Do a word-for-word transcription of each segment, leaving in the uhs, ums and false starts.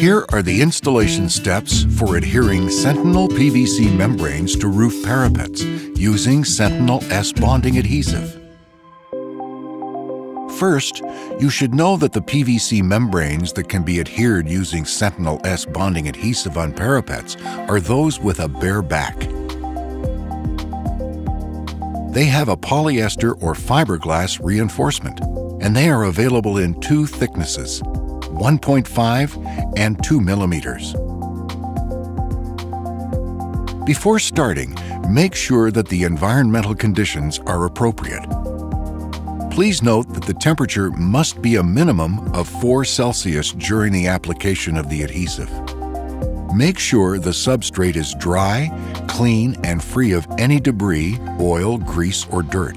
Here are the installation steps for adhering Sentinel P V C membranes to roof parapets using Sentinel S bonding adhesive. First, you should know that the P V C membranes that can be adhered using Sentinel S bonding adhesive on parapets are those with a bare back. They have a polyester or fiberglass reinforcement, and they are available in two thicknesses, one point five and two millimeters. Before starting, make sure that the environmental conditions are appropriate. Please note that the temperature must be a minimum of four Celsius during the application of the adhesive. Make sure the substrate is dry, clean, and free of any debris, oil, grease, or dirt.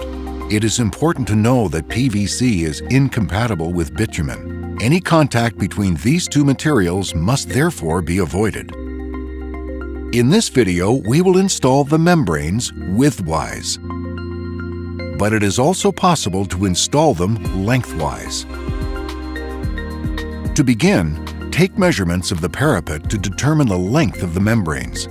It is important to know that P V C is incompatible with bitumen. Any contact between these two materials must therefore be avoided. In this video, we will install the membranes widthwise, but it is also possible to install them lengthwise. To begin, take measurements of the parapet to determine the length of the membranes.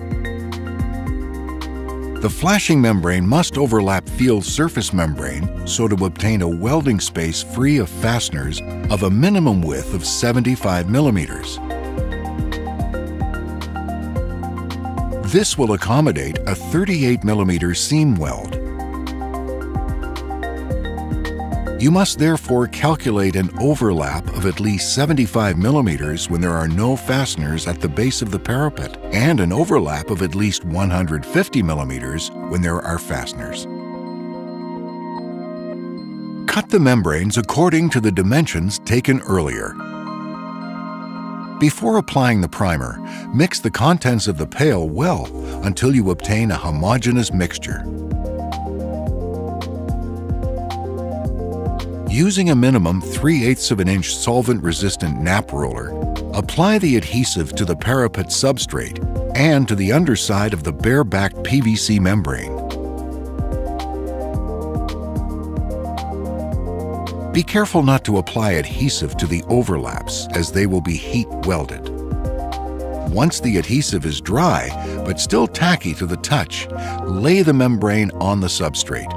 The flashing membrane must overlap field surface membrane, so to obtain a welding space free of fasteners of a minimum width of seventy-five millimeters. This will accommodate a thirty-eight millimeter seam weld. You must therefore calculate an overlap of at least seventy-five millimeters when there are no fasteners at the base of the parapet, and an overlap of at least one hundred fifty millimeters when there are fasteners. Cut the membranes according to the dimensions taken earlier. Before applying the primer, mix the contents of the pail well until you obtain a homogeneous mixture. Using a minimum three eighths of an inch solvent-resistant nap roller, apply the adhesive to the parapet substrate and to the underside of the bare-back P V C membrane. Be careful not to apply adhesive to the overlaps, as they will be heat-welded. Once the adhesive is dry, but still tacky to the touch, lay the membrane on the substrate.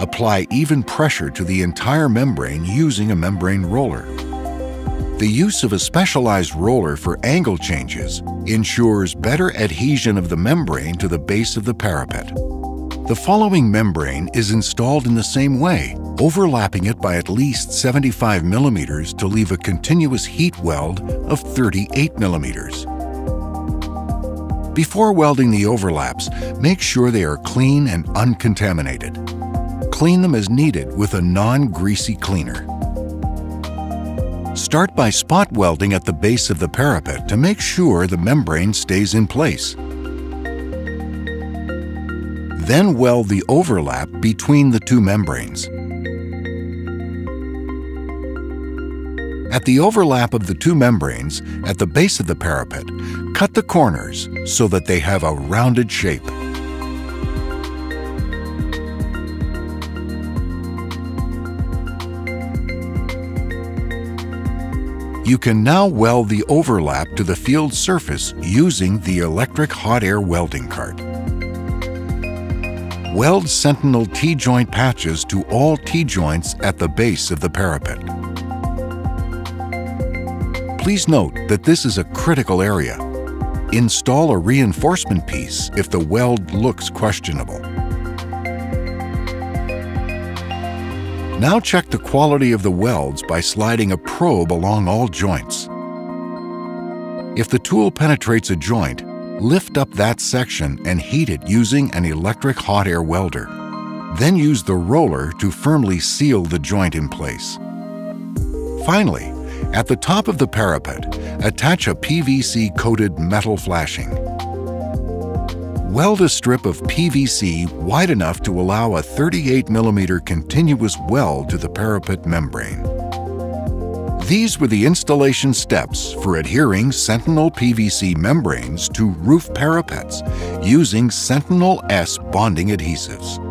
Apply even pressure to the entire membrane using a membrane roller. The use of a specialized roller for angle changes ensures better adhesion of the membrane to the base of the parapet. The following membrane is installed in the same way, overlapping it by at least seventy-five millimeters to leave a continuous heat weld of thirty-eight millimeters. Before welding the overlaps, make sure they are clean and uncontaminated. Clean them as needed with a non-greasy cleaner. Start by spot welding at the base of the parapet to make sure the membrane stays in place. Then weld the overlap between the two membranes. At the overlap of the two membranes, at the base of the parapet, cut the corners so that they have a rounded shape. You can now weld the overlap to the field surface using the electric hot air welding cart. Weld Sentinel T-joint patches to all T-joints at the base of the parapet. Please note that this is a critical area. Install a reinforcement piece if the weld looks questionable. Now check the quality of the welds by sliding a probe along all joints. If the tool penetrates a joint, lift up that section and heat it using an electric hot air welder. Then use the roller to firmly seal the joint in place. Finally, at the top of the parapet, attach a P V C-coated metal flashing. Weld a strip of P V C wide enough to allow a thirty-eight millimeter continuous weld to the parapet membrane. These were the installation steps for adhering Sentinel P V C membranes to roof parapets using Sentinel S bonding adhesives.